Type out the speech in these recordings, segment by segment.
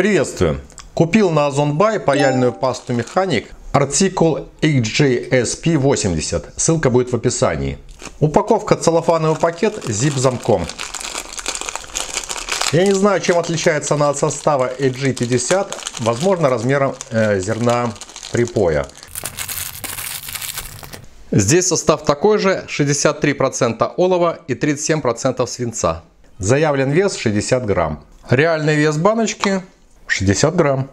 Приветствую! Купил на OZON паяльную пасту Механик артикул XGSP80. Ссылка будет в описании. Упаковка целлофановый пакет с zip-замком. Я не знаю, чем отличается она от состава XG50, возможно, размером зерна припоя. Здесь состав такой же, 63% олова и 37% свинца. Заявлен вес 60 грамм. Реальный вес баночки 60 грамм.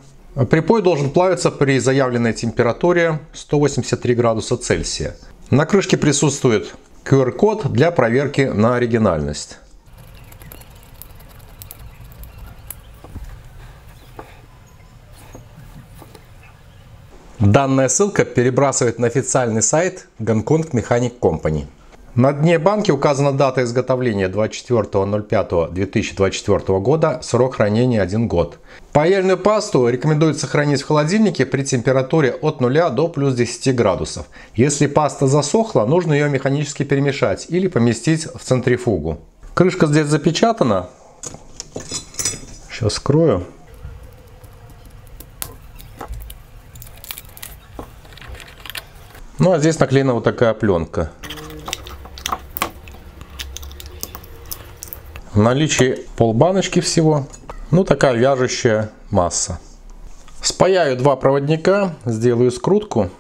Припой должен плавиться при заявленной температуре 183 градуса Цельсия. На крышке присутствует QR-код для проверки на оригинальность. Данная ссылка перебрасывает на официальный сайт Hong Kong Mechanic Company. На дне банки указана дата изготовления 24.05.2024 года, срок хранения 1 год. Паяльную пасту рекомендуется хранить в холодильнике при температуре от 0 до плюс 10 градусов. Если паста засохла, нужно ее механически перемешать или поместить в центрифугу. Крышка здесь запечатана. Сейчас скрою. Ну а здесь наклеена вот такая пленка. В наличии полбаночки всего. Ну такая вяжущая масса. Спаяю два проводника, сделаю скрутку.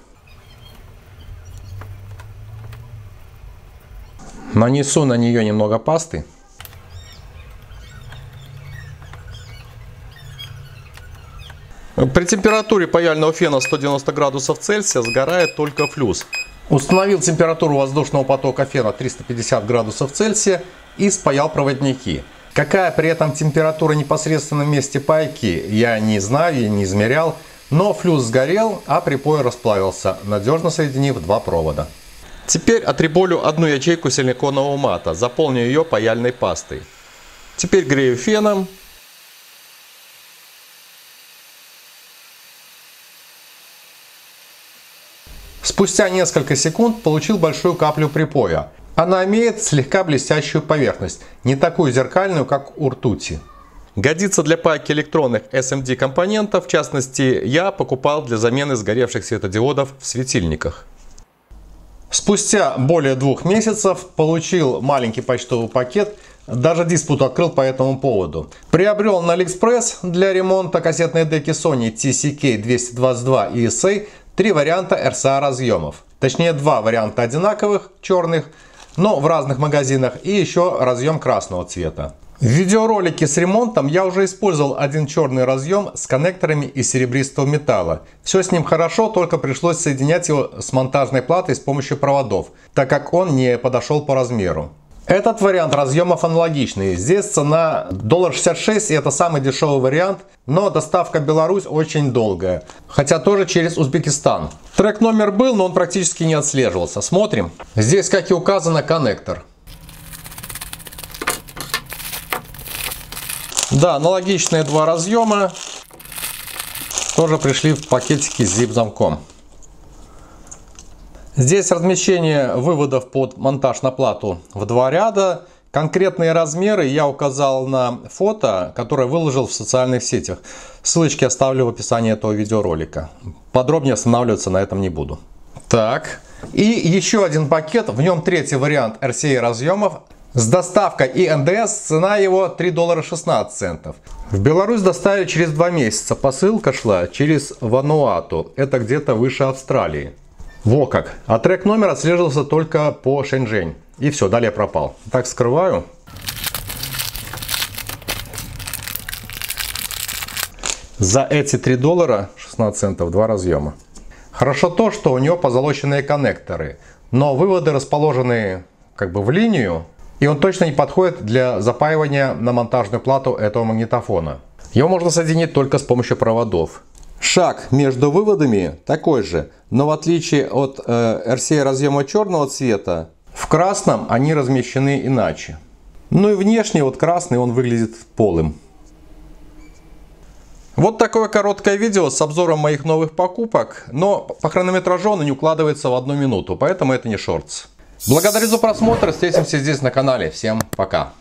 Нанесу на нее немного пасты. При температуре паяльного фена 190 градусов Цельсия сгорает только флюс. Установил температуру воздушного потока фена 350 градусов Цельсия и спаял проводники. Какая при этом температура непосредственно в месте пайки, я не знаю, я не измерял. Но флюс сгорел, а припой расплавился, надежно соединив два провода. Теперь отреболю одну ячейку силиконового мата, заполню ее паяльной пастой. Теперь грею феном. Спустя несколько секунд получил большую каплю припоя. Она имеет слегка блестящую поверхность, не такую зеркальную, как у ртути. Годится для пайки электронных SMD-компонентов, в частности, я покупал для замены сгоревших светодиодов в светильниках. Спустя более 2 месяцев получил маленький почтовый пакет, даже диспут открыл по этому поводу. Приобрел на AliExpress для ремонта кассетной деки Sony TCK222 ESA 3 варианта RCA разъемов. Точнее, 2 варианта одинаковых, черных, но в разных магазинах, и еще разъем красного цвета. В видеоролике с ремонтом я уже использовал один черный разъем с коннекторами из серебристого металла. Все с ним хорошо, только пришлось соединять его с монтажной платой с помощью проводов, так как он не подошел по размеру. Этот вариант разъемов аналогичный. Здесь цена $1.66, и это самый дешевый вариант, но доставка в Беларусь очень долгая, хотя тоже через Узбекистан. Трек номер был, но он практически не отслеживался. Смотрим. Здесь, как и указано, коннектор. Да, аналогичные два разъема тоже пришли в пакетике с zip-замком. Здесь размещение выводов под монтаж на плату в 2 ряда. Конкретные размеры я указал на фото, которое выложил в социальных сетях. Ссылочки оставлю в описании этого видеоролика. Подробнее останавливаться на этом не буду. Так, и еще один пакет, в нем 3-й вариант RCA разъемов. С доставкой и НДС цена его $3.16. В Беларусь доставили через 2 месяца. Посылка шла через Вануату, это где-то выше Австралии. Во как. А трек номер отслеживался только по Шэньчжэнь. И все, далее пропал. Так, скрываю. За эти $3.16 2 разъема. Хорошо то, что у него позолоченные коннекторы. Но выводы расположены как бы в линию. И он точно не подходит для запаивания на монтажную плату этого магнитофона. Его можно соединить только с помощью проводов. Шаг между выводами такой же, но в отличие от RCA разъема черного цвета, в красном они размещены иначе. Ну и внешне вот красный он выглядит полым. Вот такое короткое видео с обзором моих новых покупок, но по хронометражу оно не укладывается в 1 минуту, поэтому это не шортс. Благодарю за просмотр, встретимся здесь на канале. Всем пока!